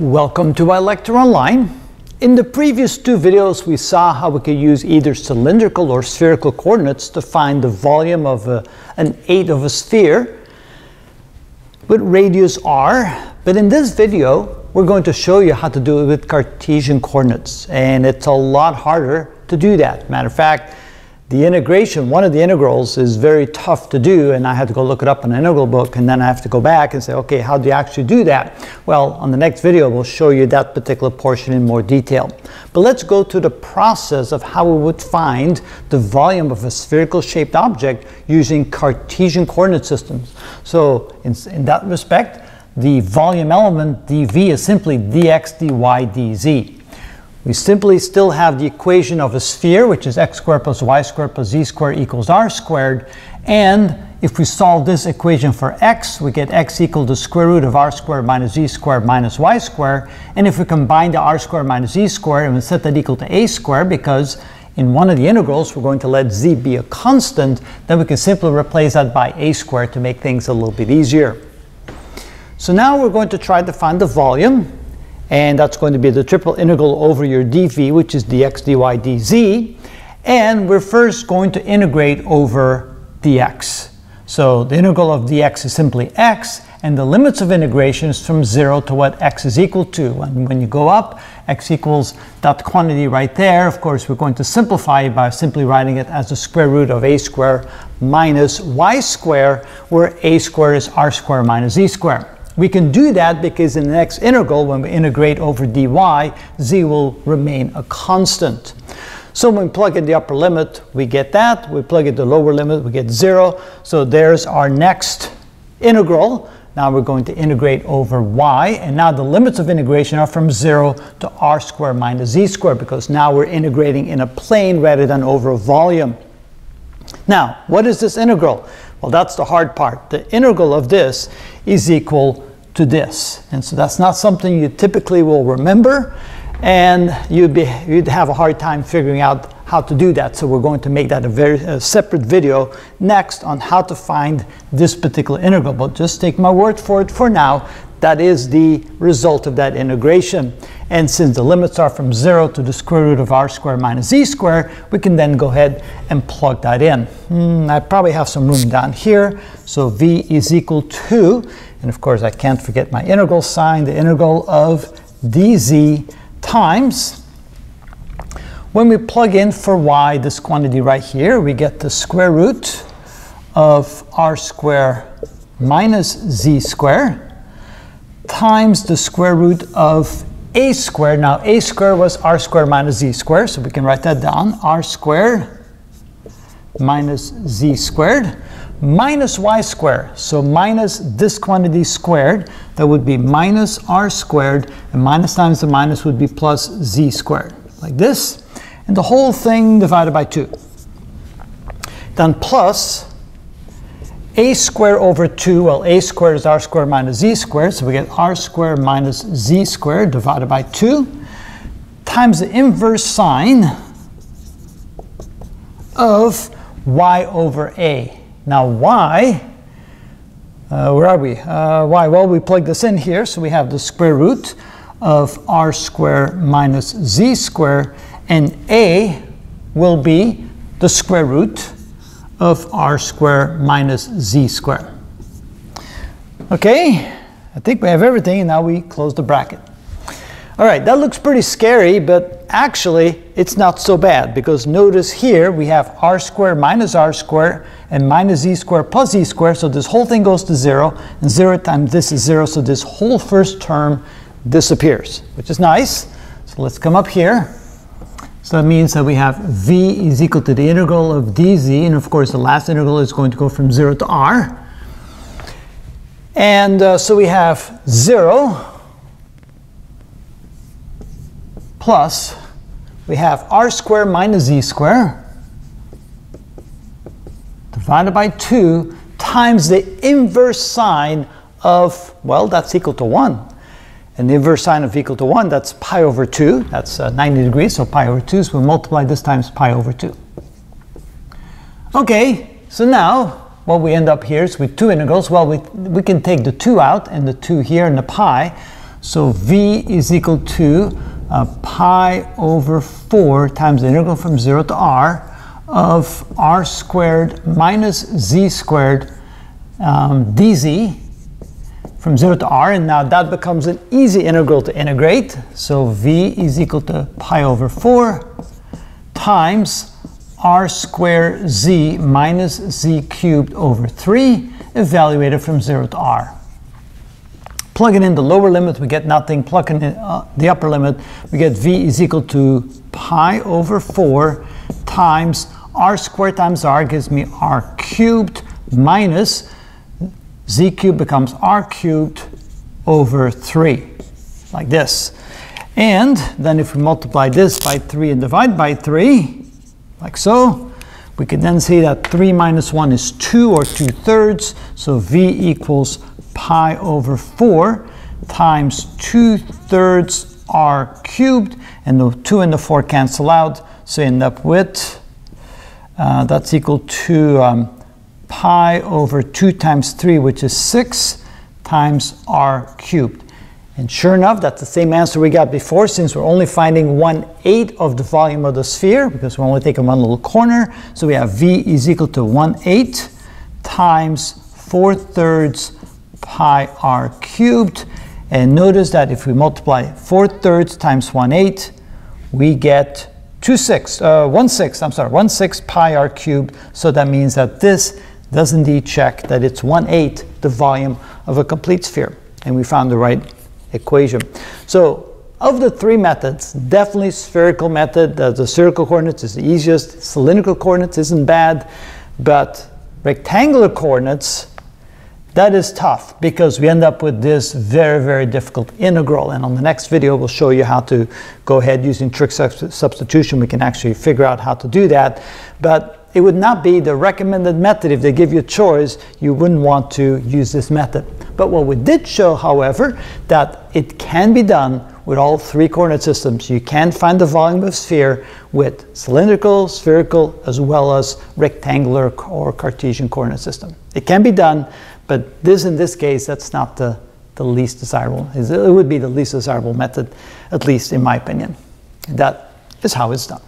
Welcome to our lecture online. In the previous two videos we saw how we could use either cylindrical or spherical coordinates to find the volume of an eighth of a sphere with radius r, but in this video we're going to show you how to do it with Cartesian coordinates, and it's a lot harder to do that. Matter of fact, the integration, one of the integrals, is very tough to do, and I had to go look it up in an integral book, and then I have to go back and say, okay, how do you actually do that? Well, on the next video we'll show you that particular portion in more detail. But let's go to the process of how we would find the volume of a spherical shaped object using Cartesian coordinate systems. So in that respect, the volume element dv is simply dx, dy, dz. We simply still have the equation of a sphere, which is x squared plus y squared plus z squared equals r squared. And if we solve this equation for x, we get x equal to square root of r squared minus z squared minus y squared. And if we combine the r squared minus z squared, and we set that equal to a squared, because in one of the integrals we're going to let z be a constant, then we can simply replace that by a squared to make things a little bit easier. So now we're going to try to find the volume. And that's going to be the triple integral over your dv, which is dx, dy, dz. And we're first going to integrate over dx. So the integral of dx is simply x, and the limits of integration is from 0 to what x is equal to. And when you go up, x equals that quantity right there. Of course, we're going to simplify it by simply writing it as the square root of a squared minus y squared, where a squared is r squared minus z squared. We can do that because in the next integral, when we integrate over dy, z will remain a constant. So when we plug in the upper limit, we get that. We plug in the lower limit, we get 0. So there's our next integral. Now we're going to integrate over y, and now the limits of integration are from 0 to r squared minus z squared, because now we're integrating in a plane rather than over a volume. Now, what is this integral? Well, that's the hard part. The integral of this is equal to this. And so that's not something you typically will remember, and you'd have a hard time figuring out how to do that. So we're going to make that a very separate video next on how to find this particular integral. But just take my word for it for now. That is the result of that integration. And since the limits are from 0 to the square root of r squared minus z squared, we can then go ahead and plug that in. I probably have some room down here. So v is equal to, and of course I can't forget my integral sign, the integral of dz times, when we plug in for y this quantity right here, we get the square root of r squared minus z squared times the square root of a squared. Now a squared was r squared minus z squared, so we can write that down. R squared minus z squared minus y squared. So minus this quantity squared, that would be minus r squared, and minus times the minus would be plus z squared, like this. And the whole thing divided by 2. Then plus a squared over 2, well, a squared is r squared minus z squared, so we get r squared minus z squared divided by 2, times the inverse sign of y over a. Now y, where are we? Y, well, we plug this in here, so we have the square root of r squared minus z squared, and a will be the square root of r squared minus z squared. Okay, I think we have everything, and now we close the bracket. All right, that looks pretty scary, but actually it's not so bad, because notice here we have r squared minus r squared and minus z squared plus z squared, so this whole thing goes to 0, and 0 times this is 0, so this whole first term disappears, which is nice. So let's come up here. So that means that we have v is equal to the integral of dz, and of course the last integral is going to go from 0 to r. And so we have 0 plus, we have r squared minus z squared divided by 2 times the inverse sign of, well, that's equal to 1. And the inverse sign of equal to 1, that's pi over 2. That's 90 degrees, so pi over 2. So we'll multiply this times pi over 2. Okay, so now what we end up here is with two integrals. Well, we can take the 2 out, and the 2 here, and the pi. So V is equal to pi over 4 times the integral from 0 to r of r squared minus z squared dz from 0 to r, and now that becomes an easy integral to integrate. So V is equal to pi over 4 times r squared z minus z cubed over 3, evaluated from 0 to r. Plugging in the lower limit, we get nothing. Plugging in the upper limit, we get V is equal to pi over 4 times r squared times r gives me r cubed minus z cubed becomes r cubed over 3, like this. And then if we multiply this by 3 and divide by 3, like so, we can then see that 3 minus 1 is 2, or 2/3, so V equals pi over 4 times 2/3 r cubed, and the 2 and the 4 cancel out, so you end up with that's equal to pi over 2 times 3, which is 6, times r cubed. And sure enough, that's the same answer we got before, since we're only finding 1/8 of the volume of the sphere, because we're only taking one little corner. So we have V is equal to 1/8 times 4/3 pi r cubed. And notice that if we multiply 4/3 times 1/8, we get 1/6 pi r cubed. So that means that this does indeed check that it's 1/8 the volume of a complete sphere. And we found the right equation. So of the three methods, definitely spherical method, the spherical coordinates is the easiest. Cylindrical coordinates isn't bad, but rectangular coordinates, that is tough, because we end up with this very, very difficult integral. And on the next video, we'll show you how to go ahead using trick substitution. We can actually figure out how to do that. But it would not be the recommended method. If they give you a choice, you wouldn't want to use this method. But what we did show, however, that it can be done with all three coordinate systems. You can find the volume of a sphere with cylindrical, spherical, as well as rectangular or Cartesian coordinate system. It can be done, but this, in this case, that's not the least desirable. It would be the least desirable method, at least in my opinion. That is how it's done.